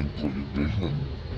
and put it behind.